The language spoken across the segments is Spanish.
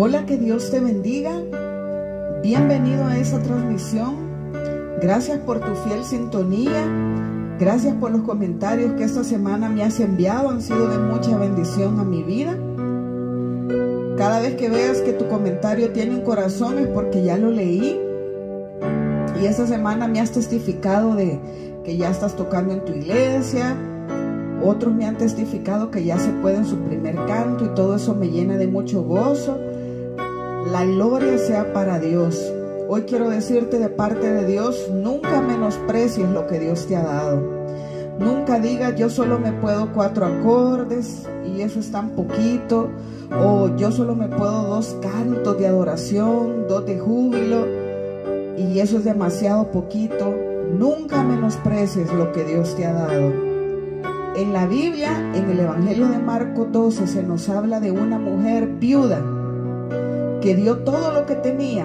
Hola, que Dios te bendiga. Bienvenido a esta transmisión. Gracias por tu fiel sintonía. Gracias por los comentarios que esta semana me has enviado. Han sido de mucha bendición a mi vida. Cada vez que veas que tu comentario tiene un corazón es porque ya lo leí. Y esta semana me has testificado de que ya estás tocando en tu iglesia. Otros me han testificado que ya se puede en su primer canto y todo eso me llena de mucho gozo. La gloria sea para Dios. Hoy quiero decirte de parte de Dios, nunca menosprecies lo que Dios te ha dado. Nunca digas, yo solo me puedo 4 acordes y eso es tan poquito. O yo solo me puedo 2 cantos de adoración, 2 de júbilo y eso es demasiado poquito. Nunca menosprecies lo que Dios te ha dado. En la Biblia, en el Evangelio de Marcos 12, se nos habla de una mujer viuda que dio todo lo que tenía.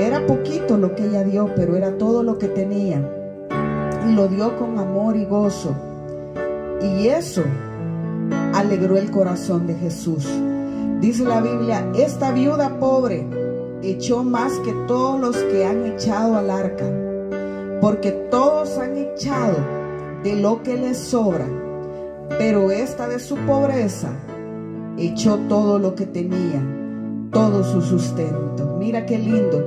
Era poquito lo que ella dio, pero era todo lo que tenía. Y lo dio con amor y gozo. Y eso alegró el corazón de Jesús. Dice la Biblia, esta viuda pobre echó más que todos los que han echado al arca, porque todos han echado de lo que les sobra, pero esta de su pobreza echó todo lo que tenía, todo su sustento. Mira qué lindo.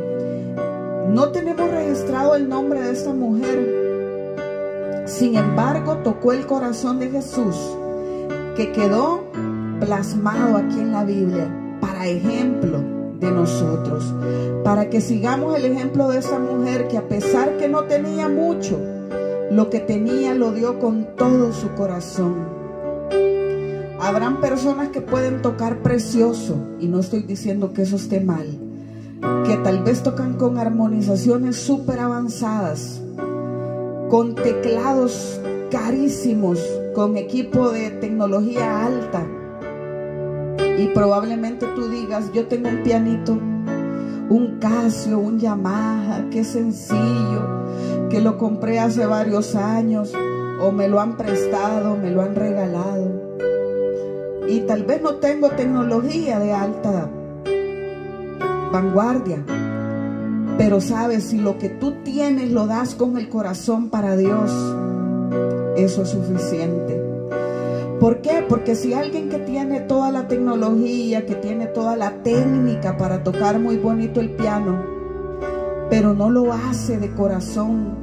No tenemos registrado el nombre de esta mujer. Sin embargo, tocó el corazón de Jesús, que quedó plasmado aquí en la Biblia para ejemplo de nosotros, para que sigamos el ejemplo de esa mujer que, a pesar que no tenía mucho, lo que tenía lo dio con todo su corazón. Habrán personas que pueden tocar precioso, y no estoy diciendo que eso esté mal, que tal vez tocan con armonizaciones súper avanzadas, con teclados carísimos, con equipo de tecnología alta, y probablemente tú digas, yo tengo un pianito, un Casio, un Yamaha, qué sencillo, que lo compré hace varios años, o me lo han prestado, me lo han regalado. Y tal vez no tengo tecnología de alta vanguardia, pero sabes, si lo que tú tienes lo das con el corazón para Dios, eso es suficiente. ¿Por qué? Porque si alguien que tiene toda la tecnología, que tiene toda la técnica para tocar muy bonito el piano, pero no lo hace de corazón,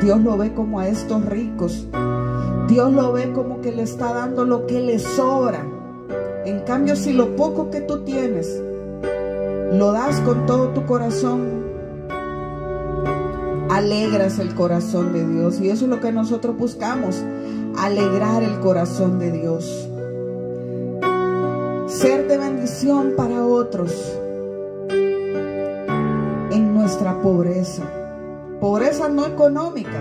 Dios lo ve como a estos ricos. Dios lo ve como que le está dando lo que le sobra. En cambio, si lo poco que tú tienes lo das con todo tu corazón, alegras el corazón de Dios. Y eso es lo que nosotros buscamos, alegrar el corazón de Dios. Ser de bendición para otros en nuestra pobreza. Pobreza no económica,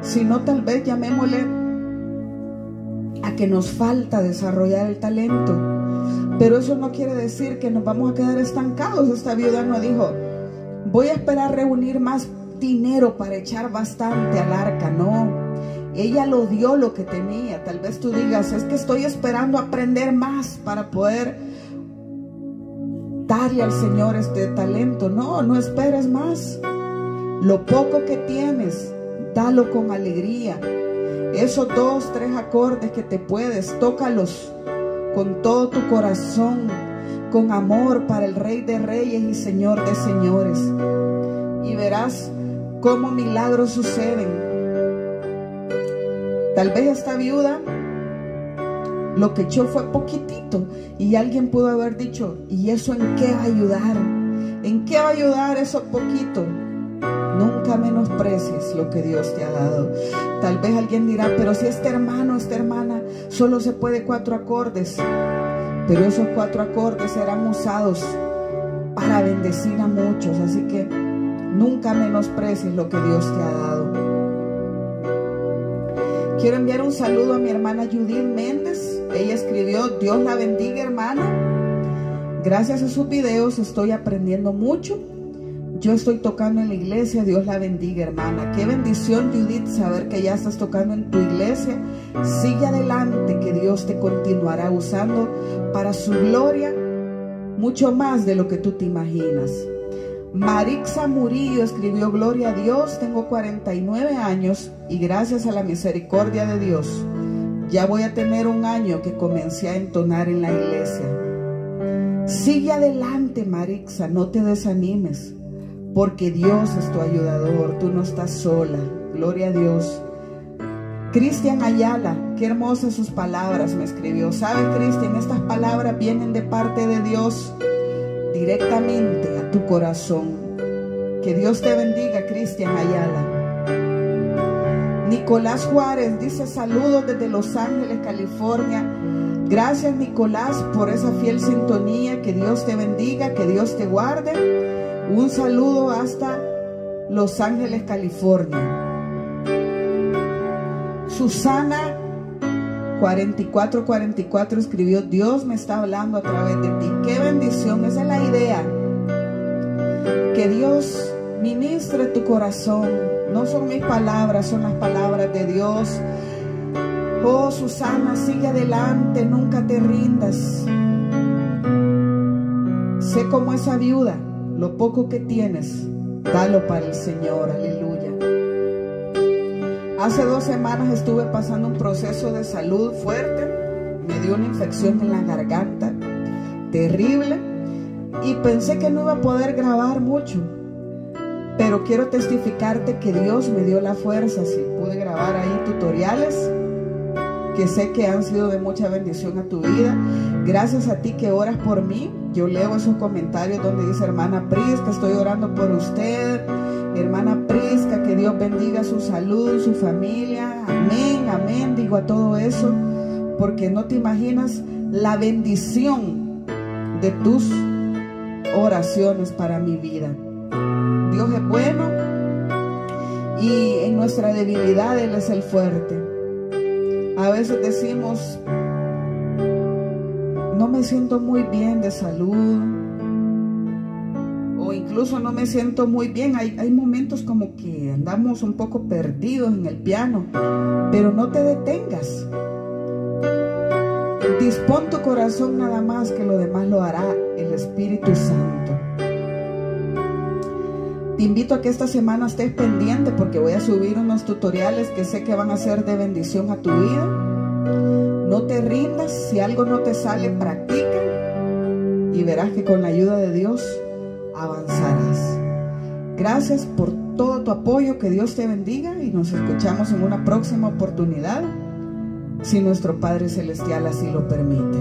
sino tal vez llamémosle a que nos falta desarrollar el talento. Pero eso no quiere decir que nos vamos a quedar estancados. Esta viuda no dijo, voy a esperar reunir más dinero para echar bastante al arca. No, ella lo dio lo que tenía. Tal vez tú digas, es que estoy esperando aprender más para poder darle al Señor este talento. No, no esperes más. Lo poco que tienes, dalo con alegría. Esos 2, 3 acordes que te puedes, tócalos con todo tu corazón, con amor para el Rey de Reyes y Señor de Señores. Y verás cómo milagros suceden. Tal vez esta viuda lo que echó fue poquitito, y alguien pudo haber dicho, ¿y eso en qué va a ayudar? ¿En qué va a ayudar eso poquito? Nunca menosprecies lo que Dios te ha dado. Tal vez alguien dirá, pero si este hermano, esta hermana, solo se puede 4 acordes. Pero esos 4 acordes serán usados para bendecir a muchos. Así que nunca menosprecies lo que Dios te ha dado. Quiero enviar un saludo a mi hermana Judith Méndez. Ella escribió, Dios la bendiga, hermana. Gracias a sus videos estoy aprendiendo mucho. Yo estoy tocando en la iglesia, Dios la bendiga, hermana. Qué bendición, Judith, saber que ya estás tocando en tu iglesia. Sigue adelante, que Dios te continuará usando para su gloria mucho más de lo que tú te imaginas. Marixa Murillo escribió: gloria a Dios, tengo 49 años y gracias a la misericordia de Dios, ya voy a tener un año que comencé a entonar en la iglesia. Sigue adelante, Marixa, no te desanimes, porque Dios es tu ayudador, tú no estás sola. Gloria a Dios. Cristian Ayala, qué hermosas sus palabras, me escribió. ¿Sabes, Cristian? Estas palabras vienen de parte de Dios directamente a tu corazón. Que Dios te bendiga, Cristian Ayala. Nicolás Juárez dice: saludos desde Los Ángeles, California. Gracias, Nicolás, por esa fiel sintonía. Que Dios te bendiga, que Dios te guarde. Un saludo hasta Los Ángeles, California. Susana 4444 escribió: Dios me está hablando a través de ti. ¡Qué bendición! Esa es la idea. Que Dios ministre tu corazón. No son mis palabras, son las palabras de Dios. Oh, Susana, sigue adelante, nunca te rindas. Sé como esa viuda, lo poco que tienes, dalo para el Señor. Aleluya. Hace 2 semanas estuve pasando un proceso de salud fuerte, me dio una infección en la garganta terrible y pensé que no iba a poder grabar mucho, pero quiero testificarte que Dios me dio la fuerza, si pude grabar ahí tutoriales que sé que han sido de mucha bendición a tu vida. Gracias a ti que oras por mí. Yo leo esos comentarios donde dice: hermana Prisca, estoy orando por usted. Hermana Prisca, que Dios bendiga su salud, su familia. Amén, amén, digo a todo eso, porque no te imaginas la bendición de tus oraciones para mi vida. Dios es bueno y en nuestra debilidad Él es el fuerte. A veces decimos: no me siento muy bien de salud, o incluso no me siento muy bien. Hay momentos como que andamos un poco perdidos en el piano, pero no te detengas. Dispón tu corazón nada más, que lo demás lo hará el Espíritu Santo. Te invito a que esta semana estés pendiente, porque voy a subir unos tutoriales que sé que van a ser de bendición a tu vida. No te rindas, si algo no te sale, practica y verás que con la ayuda de Dios avanzarás. Gracias por todo tu apoyo, que Dios te bendiga y nos escuchamos en una próxima oportunidad, si nuestro Padre Celestial así lo permite.